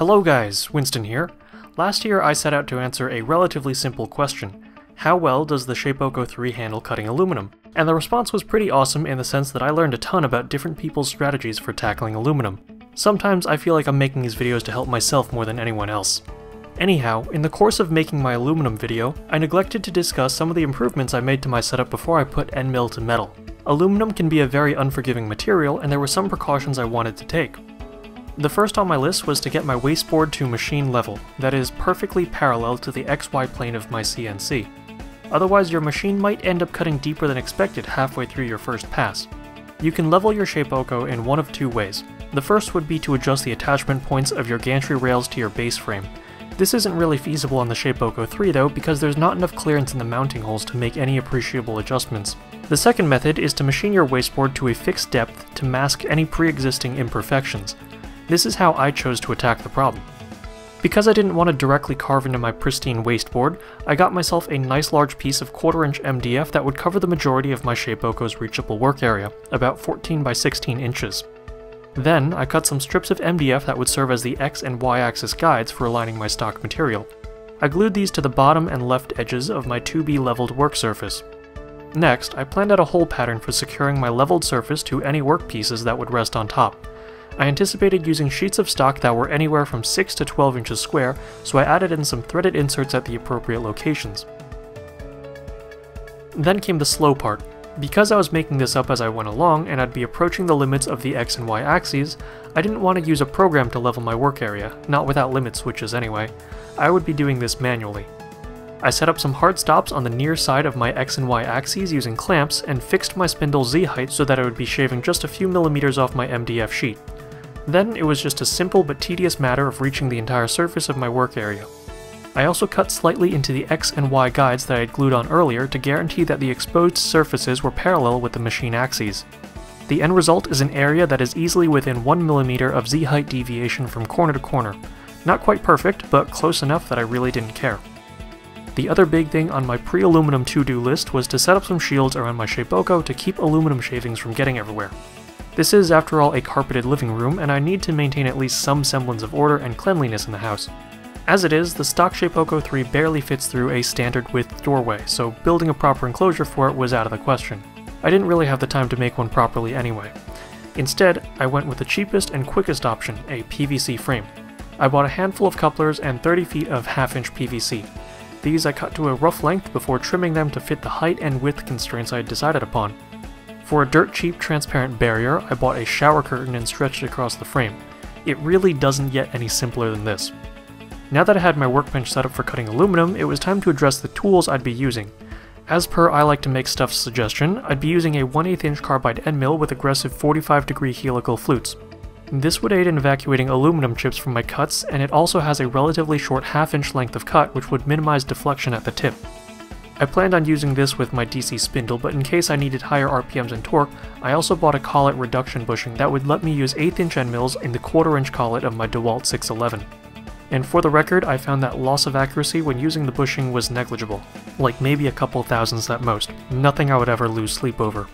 Hello guys, Winston here. Last year I set out to answer a relatively simple question. How well does the Shapeoko 3 handle cutting aluminum? And the response was pretty awesome in the sense that I learned a ton about different people's strategies for tackling aluminum. Sometimes I feel like I'm making these videos to help myself more than anyone else. Anyhow, in the course of making my aluminum video, I neglected to discuss some of the improvements I made to my setup before I put end mill to metal. Aluminum can be a very unforgiving material, and there were some precautions I wanted to take. The first on my list was to get my wasteboard to machine level, that is, perfectly parallel to the XY plane of my CNC. Otherwise your machine might end up cutting deeper than expected halfway through your first pass. You can level your Shapeoko in one of two ways. The first would be to adjust the attachment points of your gantry rails to your base frame. This isn't really feasible on the Shapeoko 3 though, because there's not enough clearance in the mounting holes to make any appreciable adjustments. The second method is to machine your wasteboard to a fixed depth to mask any pre-existing imperfections. This is how I chose to attack the problem. Because I didn't want to directly carve into my pristine wasteboard, I got myself a nice large piece of 1/4" MDF that would cover the majority of my Shapeoko's reachable work area, about 14 by 16 inches. Then, I cut some strips of MDF that would serve as the X and Y axis guides for aligning my stock material. I glued these to the bottom and left edges of my 2B leveled work surface. Next, I planned out a hole pattern for securing my leveled surface to any work pieces that would rest on top. I anticipated using sheets of stock that were anywhere from 6 to 12 inches square, so I added in some threaded inserts at the appropriate locations. Then came the slow part. Because I was making this up as I went along, and I'd be approaching the limits of the X and Y axes, I didn't want to use a program to level my work area, not without limit switches anyway. I would be doing this manually. I set up some hard stops on the near side of my X and Y axes using clamps, and fixed my spindle Z height so that I would be shaving just a few millimeters off my MDF sheet. Then it was just a simple but tedious matter of reaching the entire surface of my work area. I also cut slightly into the X and Y guides that I had glued on earlier to guarantee that the exposed surfaces were parallel with the machine axes. The end result is an area that is easily within 1 mm of Z height deviation from corner to corner. Not quite perfect, but close enough that I really didn't care. The other big thing on my pre-aluminum to-do list was to set up some shields around my Shapeoko to keep aluminum shavings from getting everywhere. This is, after all, a carpeted living room, and I need to maintain at least some semblance of order and cleanliness in the house. As it is, the stock Shapeoko 3 barely fits through a standard-width doorway, so building a proper enclosure for it was out of the question. I didn't really have the time to make one properly anyway. Instead, I went with the cheapest and quickest option, a PVC frame. I bought a handful of couplers and 30 feet of 1/2" PVC. These I cut to a rough length before trimming them to fit the height and width constraints I had decided upon. For a dirt cheap transparent barrier, I bought a shower curtain and stretched it across the frame. It really doesn't get any simpler than this. Now that I had my workbench set up for cutting aluminum, it was time to address the tools I'd be using. As per I Like to Make Stuff's suggestion, I'd be using a 1/8" carbide end mill with aggressive 45-degree helical flutes. This would aid in evacuating aluminum chips from my cuts, and it also has a relatively short 1/2" length of cut, which would minimize deflection at the tip. I planned on using this with my DC spindle, but in case I needed higher RPMs and torque, I also bought a collet reduction bushing that would let me use 1/8" end mills in the 1/4" collet of my DEWALT 611. And for the record, I found that loss of accuracy when using the bushing was negligible, like maybe a couple thousandths at most, nothing I would ever lose sleep over.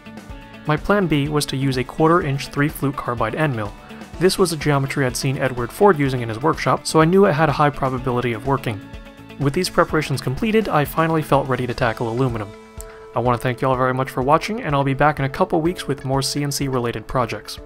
My plan B was to use a 1/4" 3-flute carbide end mill. This was a geometry I'd seen Edward Ford using in his workshop, so I knew it had a high probability of working. With these preparations completed, I finally felt ready to tackle aluminum. I want to thank you all very much for watching, and I'll be back in a couple weeks with more CNC related projects.